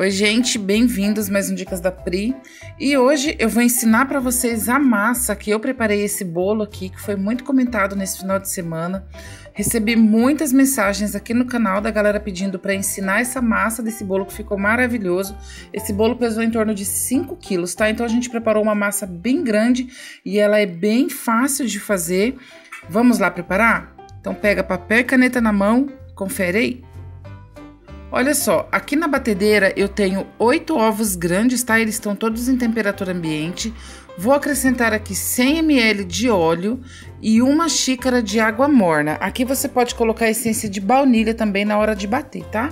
Oi gente, bem-vindos mais um Dicas da Pri, e hoje eu vou ensinar para vocês a massa que eu preparei, esse bolo aqui que foi muito comentado nesse final de semana. Recebi muitas mensagens aqui no canal da galera pedindo para ensinar essa massa desse bolo que ficou maravilhoso. Esse bolo pesou em torno de 5 quilos, tá? Então a gente preparou uma massa bem grande e ela é bem fácil de fazer. Vamos lá preparar? Então pega papel e caneta na mão, confere aí. Olha só, aqui na batedeira eu tenho 8 ovos grandes, tá? Eles estão todos em temperatura ambiente. Vou acrescentar aqui 100 ml de óleo e 1 xícara de água morna. Aqui você pode colocar a essência de baunilha também na hora de bater, tá?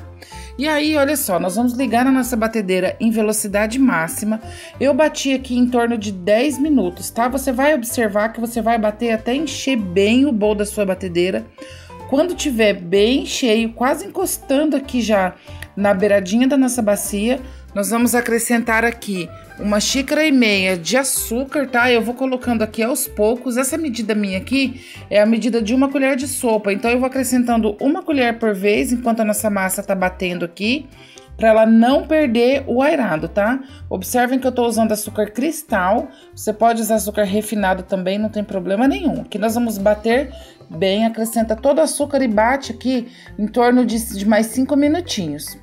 E aí, olha só, nós vamos ligar a nossa batedeira em velocidade máxima. Eu bati aqui em torno de 10 minutos, tá? Você vai observar que você vai bater até encher bem o bowl da sua batedeira. Quando tiver bem cheio, quase encostando aqui já na beiradinha da nossa bacia, nós vamos acrescentar aqui 1,5 xícaras de açúcar, tá? Eu vou colocando aqui aos poucos. Essa medida minha aqui é a medida de 1 colher de sopa. Então, eu vou acrescentando 1 colher por vez, enquanto a nossa massa tá batendo aqui, para ela não perder o aerado, tá? Observem que eu tô usando açúcar cristal. Você pode usar açúcar refinado também, não tem problema nenhum. Aqui nós vamos bater bem, acrescenta todo o açúcar e bate aqui em torno de mais 5 minutinhos.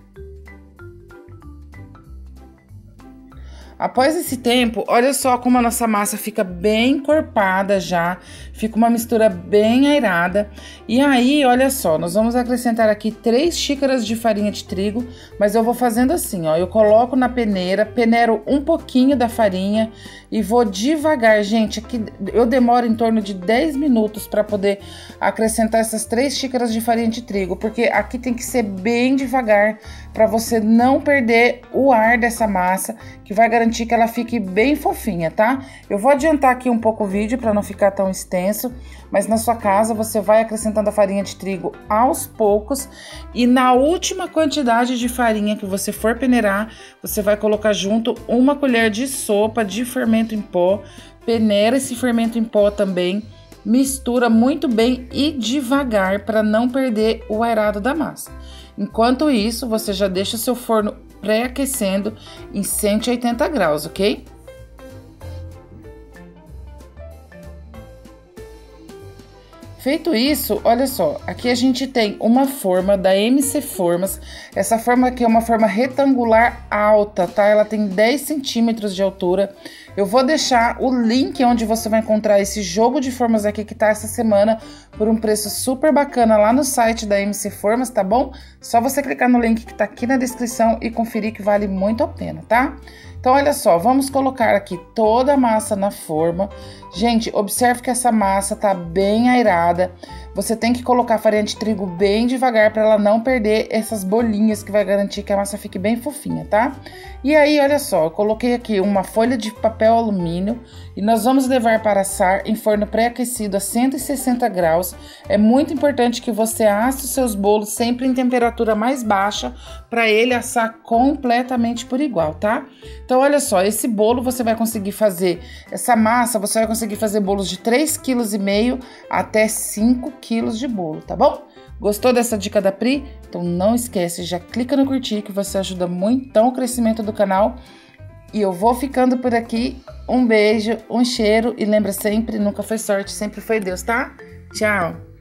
Após esse tempo, olha só como a nossa massa fica bem encorpada já, fica uma mistura bem aerada. E aí, olha só, nós vamos acrescentar aqui 3 xícaras de farinha de trigo, mas eu vou fazendo assim, ó, eu coloco na peneira, peneiro um pouquinho da farinha e vou devagar, gente. Aqui eu demoro em torno de 10 minutos para poder acrescentar essas 3 xícaras de farinha de trigo, porque aqui tem que ser bem devagar para você não perder o ar dessa massa, que vai garantir que ela fique bem fofinha, tá? Eu vou adiantar aqui um pouco o vídeo para não ficar tão extenso, mas na sua casa você vai acrescentando a farinha de trigo aos poucos, e na última quantidade de farinha que você for peneirar, você vai colocar junto 1 colher de sopa de fermento em pó, peneira esse fermento em pó também, mistura muito bem e devagar para não perder o aerado da massa. Enquanto isso, você já deixa o seu forno pré-aquecendo em 180 graus, ok? Feito isso, olha só, aqui a gente tem uma forma da MC Formas. Essa forma aqui é uma forma retangular alta, tá? Ela tem 10 centímetros de altura. Eu vou deixar o link onde você vai encontrar esse jogo de formas aqui que tá essa semana por um preço super bacana lá no site da MC Formas, tá bom? Só você clicar no link que tá aqui na descrição e conferir, que vale muito a pena, tá? Então, olha só, vamos colocar aqui toda a massa na forma. Gente, observe que essa massa tá bem aerada. Você tem que colocar a farinha de trigo bem devagar para ela não perder essas bolinhas, que vai garantir que a massa fique bem fofinha, tá? E aí, olha só, eu coloquei aqui uma folha de papel alumínio e nós vamos levar para assar em forno pré-aquecido a 160 graus. É muito importante que você asse os seus bolos sempre em temperatura mais baixa para ele assar completamente por igual, tá? Então, olha só, esse bolo você vai conseguir fazer, essa massa você vai conseguir fazer bolos de 3,5 kg até 5 quilos de bolo, tá bom? Gostou dessa dica da Pri? Então não esquece, já clica no curtir, que você ajuda muito o crescimento do canal. E eu vou ficando por aqui. Um beijo, um cheiro, e lembra sempre, nunca foi sorte, sempre foi Deus, tá? Tchau!